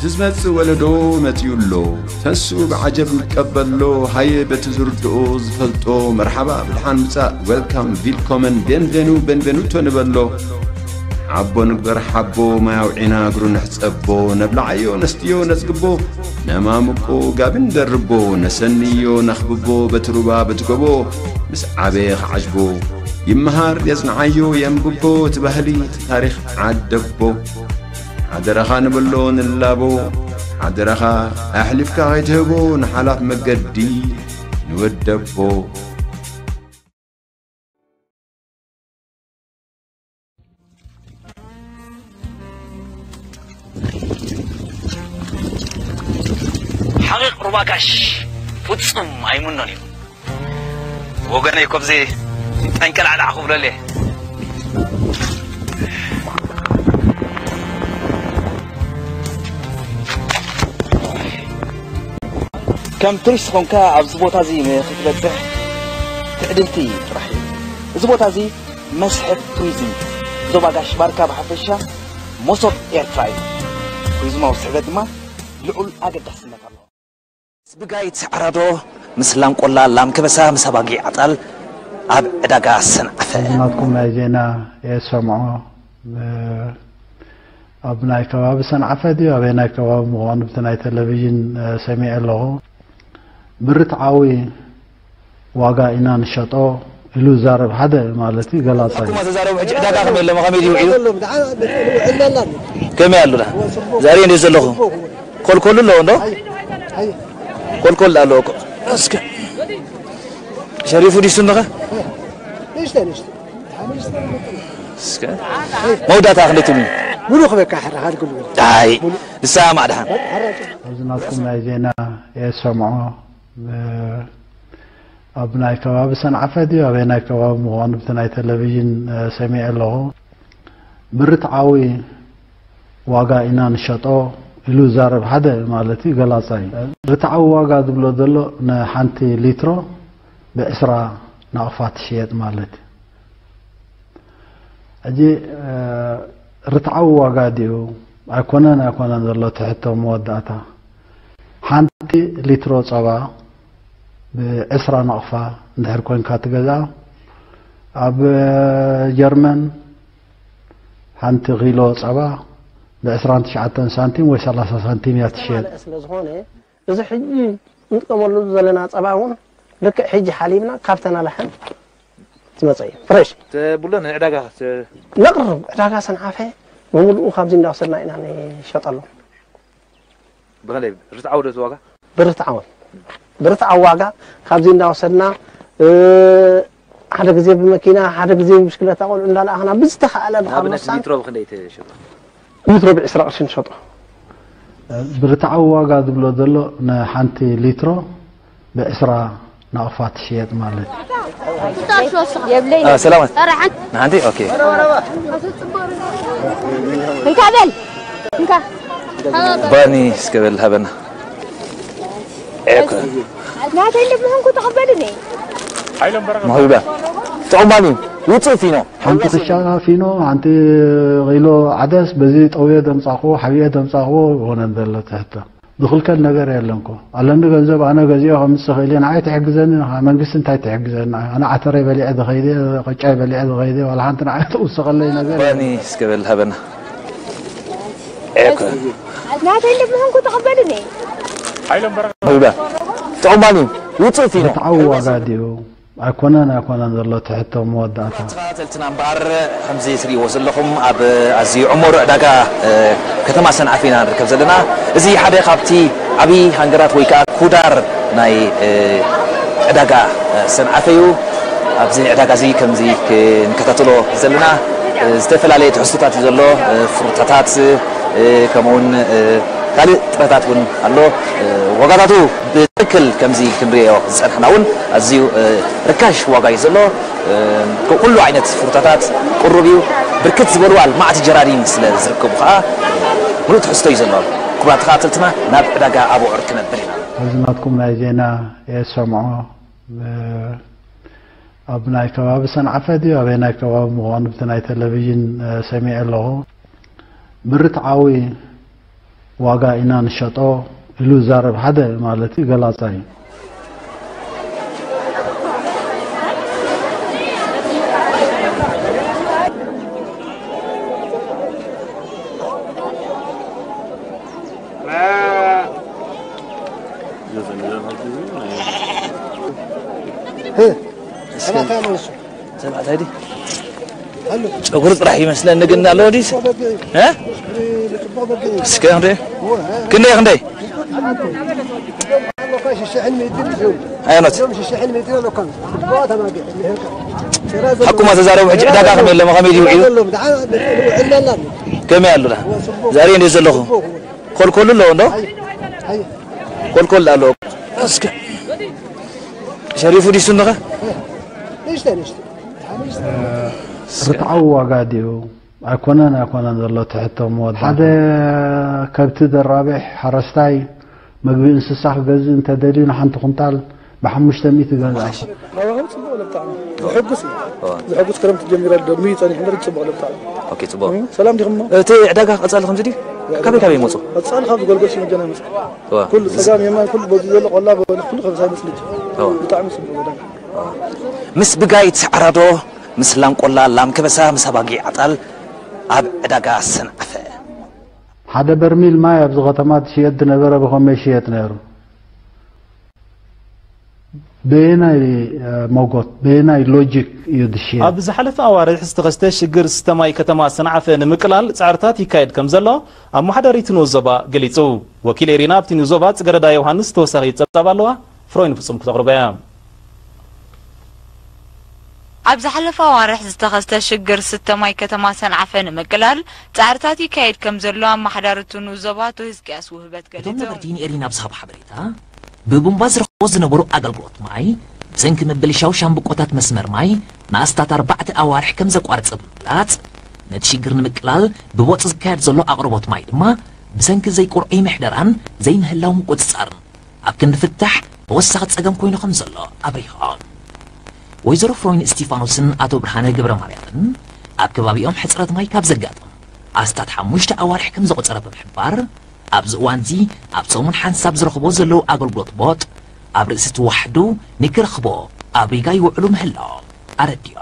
تزمت ولدو متيولو تنسو بعجب الكبلو هاي بتزردو زفلتو مرحبا بالحنمسا ويلكم فيلكومن بينفينو بينفينوتو نبلو عبو نقدر حبو ما يوعينا قرو نحسبو نبلعيو نستيو نسقبو نمامكو قابن دربو نسنيو نخببو بتروبا بتقبو مسعبيخ عجبو يمهار يزنعيو يمقبو تبهلي تاريخ عدبو عدرخا نبلو نلابو عدرخا أحلفكا غيتهبو نحلف مقدي نودبو حقيق رباكاش فتصم أيمنوني وقرني كبزي تنكل على عقوب لليه كم ترسخون كا عبزبوطة زي ما خفلت زح تعدلتي رحيل زبوطة زي مسحب تويزي زباقاش باركا بحفشة مصب إيرتراي ويزما وسعبت ما لقول أقد حسنة الله سبقاي تسعرادو مسلام قولا لام كبسا مسابقي عطال أب إداقا سنعفة سنعتكم أجينا يسمعوا أبناء كواب سنعفة دي وأبناء كواب مغانبتنا تلفزيون سميع له برتعاوي واقع إنا نشطه إلو زارب حدا مالتي قلاطي كما تزارب حج إعداقا خمي اللي مغامي دي وعيو كم يقال له زارين يزل لهم كل اللي عنده كل اللي عنده أسكا شريفو دي سنغا ليش أسكا مودا تاخلتو مين منو خبيك أحرق هذا كله داي السامع ده أزناتكم ناجينا يسمعوا أبناء كواب سنعفة دي وأبناء كواب مغانبتنا تلفزيون سميع له برتعاوي واقع إنا نشطو إلو زارب حدا مالتي قلاصاي برتعاوي واقع دبلو دلو نحنتي لترو بإسرع نقفات شيئت مالتي أجي رتعاوي واقع ديو أكونا دلو تحتو موداتا حنتي لترو صبا بإسرة نقفة ندهر كون كاتجزا أب جرمن هنت غيلو صبا بإسرة تشعة سنتيم وثلاثة سنتيمات شيل. إذا حجي نتقبل زلنا صباهم لك حجي حليمنا كافتنا لحم تمتصي فريش. تبولنا عداقة. نقرب عداقة سنعافه ومولو خمسين دقيقة صرنا إننا شطلو. بغلب رت عودة واقع. برت عود. برت عواقة خابزين وصلنا حدا كذي بماكينة حدا كذي مشكلة تقول لا أنا بستخ على الناس مترو بخليته شطة مترو بإسرائيل عشان شطة برت عواقة دبلو دلو نحنتي لترو بإسرائيل نقفات شيئت مالت سلامات نحنتي أوكي نكابل باني سكابل هبنا ايكو لا تلمهم كنت قبلني حيلم برغم موهبه تعماني وتصفينو انت تشاغا فينو انت غيلو عدس بزي طويه دمصاخو حبيه دمصاخو هون دلت حتى دخلك النجر يلنكو على ان غنزب انا غزي خمس خيلين عايت حجزني منجس انت تعجزني انا عتري بلي عد غيدي قچاي بلي عد غيدي ولا انت عيت وسخلي نجر باني سكبل هبنا ايكو لا تلمهم كنت قبلني موهبه تعماني وتصفينو تعوا غاديو أكونا نزلو تحت موداتا تلتنا مبار خمزي سري وصلكم أب أزي عمر داكا كتما سنعفينا نركب زلنا زي حدا خابتي أبي هنجرات ويكا كودار ناي داكا سنعفيو أبزي داكا زي كمزي نكتاتلو زلنا زتفل عليه تحسوتات زلو فرطاتات كمون قالت تبعتون الله وقعدتو بكل كمزي كمريو زحناون ازيو ركاش وقاي زلو كل عينت فرطاتات قربيو بركت زبروال مع تجاري مثل زركم خا ملو تحسو يزلو كبرات خاطرتنا ناب دغا ابو عركنا برينا حزناتكم ناجينا يسمعوا ابناء كواب سنعفدي وابناء كواب مغانبتنا تلفزيون سميع له برتعاوي واقع إنان شطاء إلو زارب حدا مالتي قلاصاي هادي أقولك راح يمسلنا نجنا على وديس ها سكاندي كنا يخندي حكومة زاروا حج دقاق من اللي مغاميدي وعيو كم قالوا له زارين يزلهم كل لون ده كل قالوا أسك شريفو دي سندقة ليش رتعوا قاديو أكونان ذلوا تحت موضع هذا كبتد الرابح حرستاي مقبل سساح قزين تدلين حنت قنطال بحمش تميت قزاش ما تبغى ولا بتاعنا بحبس بحبس كلام تجميل الدميت أنا حمرت تبغى ولا بتاعنا أوكي تبغى سلام ديهم تي عداقة أسأل خمسة دي كابي موصل أسأل خمسة قال قصي مجانا مسك كل سلام يمان كل بزيل والله كل خمسة مسلج بتاع مسلج مس بقايت عرضه مسلم قلنا لام كبسها مسابقي عطل عب دقاسن عفه هذا برميل ما يبز غطمات شيدنا برا بخمس شيتنا رو بينا موجود بينا لوجيك يدشي عب زحلف أوارد استغستش جر استماي كتماسن عفه نمكلال تعرضاتي كايد كم زلا أم واحد ريتن وزبا قلتو وكيل ريناب تنزبات جردا يوحنس توسعي تبالوا فروين فسم كتقربيام أبز حلفا وارح زتخست شجر ستة ماي كتماسن عفن مقلال تعرتاتي كايد كم زلوان محدارة النوزبات وهزكاس وهبت قليل توم نبرتيني إرينا بصحاب حبريتا ببنباز رخوز نبرو أقل بلوت معي بزنك مبلشاو شام بقوتات مسمر معي ناستات أربعة أوارح كم زقوارت زبلات نتشجر مقلال ببوت زكايد زلو أقربوت معي دما بزنك زي قرعي محدران زي مهلاهم قوت سارن أبكن نفتح وساقت أقام كوينو خم زلو أبريخان ويزرو فروين ستيفانوسن أتو برهانة جبر مارياتن أبكباب يوم حسرات ماي كاب زقاتن أستاد حموشت أوارح كم زقوت سرب بحبار أبزوانزي أبزومن حنساب زرخبو زلو أقل بلوت بوت أبرئست وحدو نكرخبو أبريقاي وعلوم هلا أرديو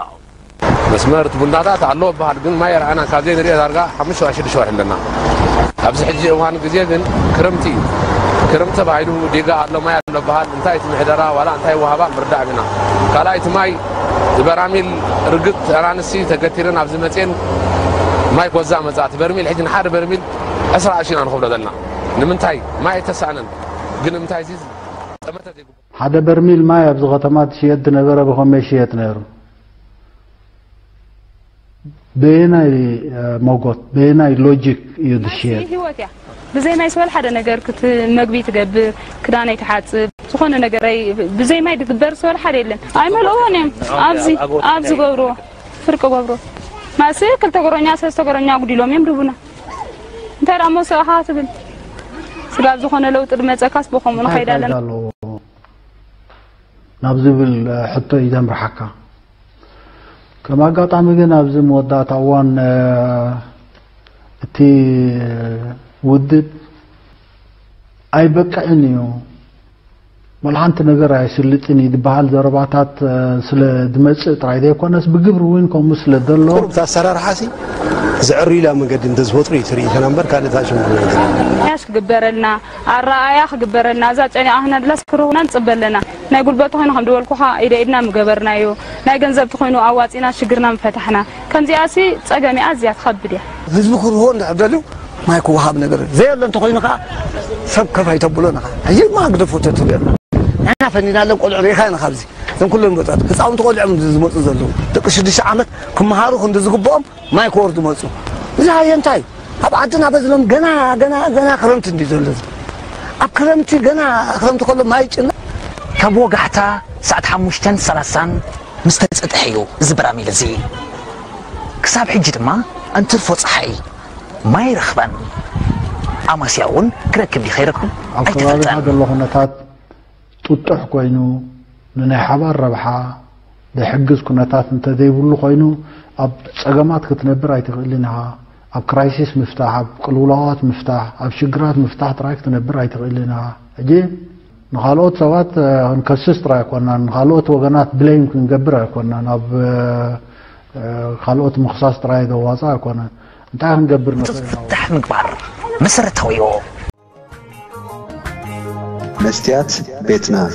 مسمار تبندادات علو بحر قن ما يرعنا كابزين ريد أرقا حمشو عشر شوار لنا أبز حجي وان قزيدن كرمتي كرمت بعيدو ديقا علو ما يرعنا بحر انتايت محدرا ولا انتاي وهابا مردع بنا كلايت ماي براميل رقت أرانسي تكتيرن أبزمتين ماي قوزا مزات برميل حجن حار برميل أسرع عشان أنخبر دلنا نمنتاي ماي تسعنا قنمتاي زيز هذا برميل ماي أبز غطمات شيدنا برا بخمس شيتنا رو بينا موجود بينا لوجيك يدشير بزي ما يسوى الحدا نجار كت مجبي تجاب كداني تحت سخونة نجاري بزي ما يتكبر سوى الحدا يلن أي ما لونه أبزي جورو فرق جورو ما سير كل تجارنيا سير تجارنيا قدي لهم يمربونا ترى مو سواها تبين سلاب سخونة لو ترمت أكاس بخون من خير لنا نبزي بالحطة إذا مرحكة كما قلت عميقنا أبزي مودات عوان تي ودد أي بكعنيو ملحنت نقرأ سلتني دبعال ضرباتات سل دمج ترايدي كونس بقبر وينكم مسل دلو قرب تاسرار حاسي زعري لا من قد ندزوت ريتري تنمبر كانت هاشم ايش قبر لنا الرأي اخ قبر لنا زاج انا احنا لسكرونا نصبل لنا نا يقول بطحين خم دول كوخا ايد ايدنا مقبرنا يو نا يغنزب تخينو اواتينا شجرنا مفتحنا كان زياسي صقمي ازيا تخبدي حزب كروه ندعدلو ما يكون وهاب نقدر زي اللي انت خوينك سب كفاي تبلونك اي ما اقدر فوتت انا فنينا لك قلع ريخا انا خبزي زين كلهم بطات كصاون تقلع من زموت زلو دق 6 عامك كمهارو كنت زغبوم ما يكون ورد مصو زي هاي انتي اب عدنا بزلهم جنا كرمت اندي زلو اكرمتي جنا كرمت كله ما يجنا كم وقحتا ساعه 5:30 مستطحيو زبرامي لزي كساب حجي دما انت الفوت صحي ما يرخبن أما سيعون كركب لي خيركم أكتفت عن الله نتات تطح كوينو لنا حبار ربحا بحجز كنتات انت ذي بقول له كوينو أب سجمات كتنبر عيت لنا اب كرايسيس مفتاح اب قلولات مفتاح اب شجرات مفتاح تراك تنبر ايتقلنا اجي نخالوت سوات انكسس تراك وانا نخالوت وغنات بليم كنجبر كنا ناب خالوت مخصص تراي دواصا كنا انت هنجبر مفتاح مكبر مسرتو يو مستيات بيتنا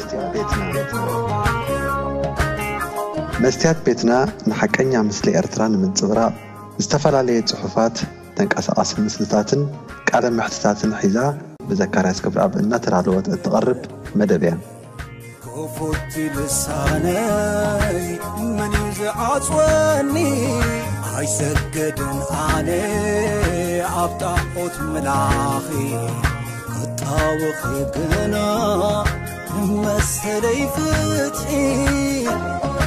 مستيات بيتنا نحكينا مثل ارتران من صغرى استفلالية صحفات تنقص أصل مسلساتن كأدم محتساتن حذاء بذكرات كبر أب النتر على وقت التقرب مدبيا. كوفت لساني من يزعج وني عيسجدن علي أبطأت ملاخي قطاوخي قنا مسلي فتحي